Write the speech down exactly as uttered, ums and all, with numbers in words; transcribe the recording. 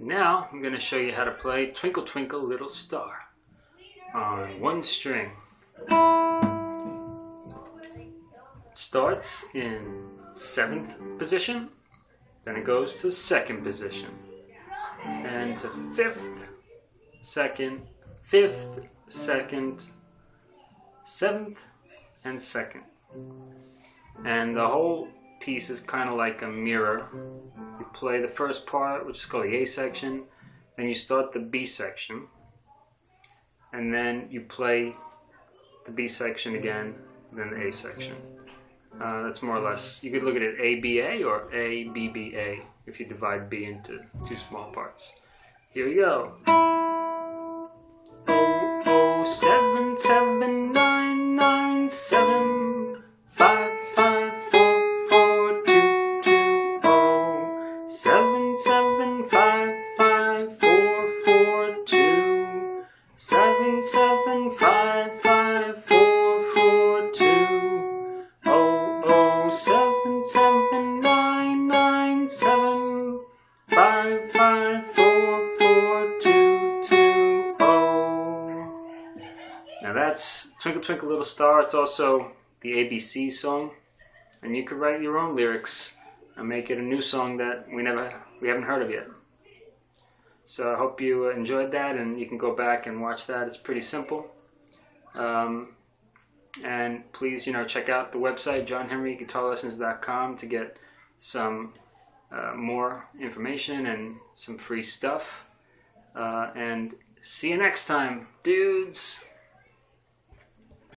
Now I'm going to show you how to play Twinkle Twinkle Little Star on one string. It starts in seventh position, then it goes to second position, and to fifth, second, fifth, second, seventh, and second. And the whole piece is kind of like a mirror. You play the first part, which is called the A section, then you start the B section, and then you play the B section again, then the A section. Uh, that's more or less, you could look at it A B A or A B B A if you divide B into two small parts. Here we go. Oh, oh, seven, seven, nine, nine, seven, five, five, four, four, two, two, oh, seven, seven, five, five, four, four, two, seven, seven, five, five, four, four, two, oh, oh, seven, seven, nine, nine, seven, five, five, four. Now that's Twinkle Twinkle Little Star. It's also the A B C song, and you could write your own lyrics and make it a new song that we never, we haven't heard of yet. So I hope you enjoyed that, and you can go back and watch that. It's pretty simple. Um, and please, you know, check out the website john henry guitar lessons dot com to get some uh, more information and some free stuff. Uh, and see you next time, dudes.